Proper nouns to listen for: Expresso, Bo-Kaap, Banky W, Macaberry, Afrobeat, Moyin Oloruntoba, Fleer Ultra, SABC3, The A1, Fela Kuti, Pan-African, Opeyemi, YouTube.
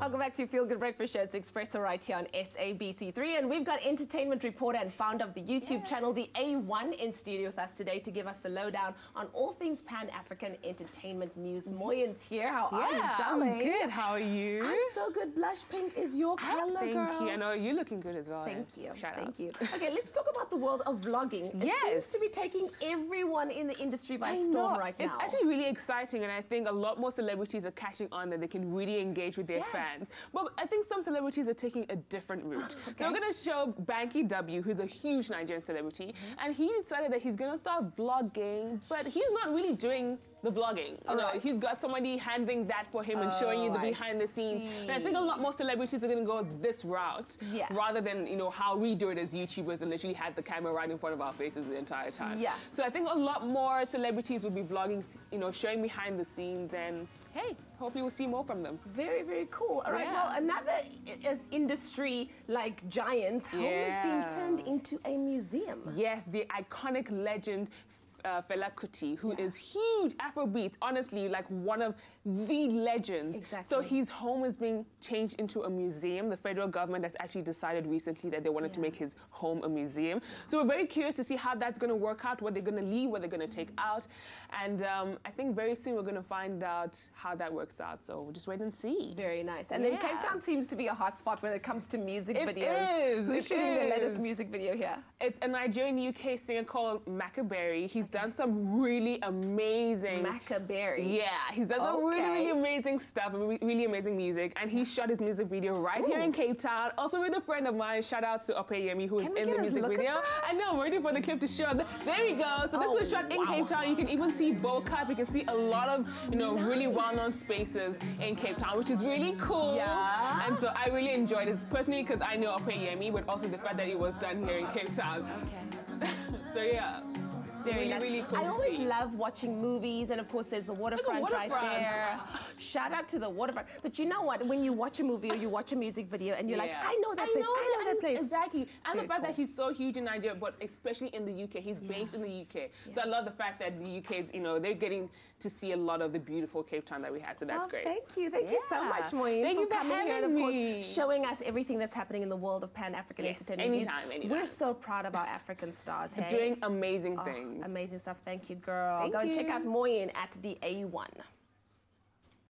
Welcome back to Feel Good Breakfast Show. It's Expresso right here on SABC3. And we've got entertainment reporter and founder of the YouTube channel, The A1, in studio with us today to give us the lowdown on all things Pan-African entertainment news. Moyin's here. How are you, darling? I'm good. How are you? I'm so good. Blush pink is your color, girl. Thank you. I know you're looking good as well. Thank you. Thank you. Okay, let's talk about the world of vlogging. Yes. It seems to be taking everyone in the industry by storm right now. It's actually really exciting, and I think a lot more celebrities are catching on that they can really engage with their fans. But I think some celebrities are taking a different route. Okay. So we're going to show Banky W, who's a huge Nigerian celebrity, and he decided that he's going to start vlogging, but he's not really doing the vlogging. You know, he's got somebody handling that for him and showing you the behind the scenes. And I think a lot more celebrities are going to go this route rather than, you know, how we do it as YouTubers and literally had the camera right in front of our faces the entire time. Yeah. So I think a lot more celebrities will be vlogging, you know, showing behind the scenes, and hey, hopefully we'll see more from them. Very, very cool. All right, well, another industry like giants, home is being turned into a museum. Yes, the iconic legend Fela Kuti, who is huge Afrobeat, honestly, like one of the legends. Exactly. So his home is being changed into a museum. The federal government has actually decided recently that they wanted to make his home a museum. So we're very curious to see how that's going to work out, what they're going to leave, what they're going to take out. And I think very soon we're going to find out how that works out. So we'll just wait and see. Very nice. And then Cape Town seems to be a hotspot when it comes to music videos. We're shooting the latest music video here. It's a Nigerian-UK singer called Macaberry. He's done some really amazing... Macaberry. Yeah, he's done some really amazing stuff, really amazing music, and he shot his music video right here in Cape Town, also with a friend of mine. Shout out to Opeyemi, who is in the music video. I know, I'm waiting for the clip to show up. There we go. So this was shot in Cape Town. You can even see Bo-Kaap. You can see a lot of, you know, really well-known spaces in Cape Town, which is really cool. Yeah. And so I really enjoyed this personally because I know Opeyemi, but also the fact that it was done here in Cape Town. Okay. So yeah. Very, really cool. I always love watching movies, and of course there's the waterfront, right there. Shout out to the waterfront. But you know what? When you watch a movie or you watch a music video and you're like, I know that place, I know that place. Exactly. And the fact that he's so huge in Nigeria, but especially in the UK, he's based in the UK. Yeah. So I love the fact that the UK's, you know, they're getting to see a lot of the beautiful Cape Town that we had, so that's great. Thank you. Thank you so much, Moyin, for coming here and, of course, showing us everything that's happening in the world of Pan-African entertainment. Anytime. We're so proud of our African stars. Doing amazing things. Amazing stuff. Thank you, girl. Go and check out Moyin at the A1.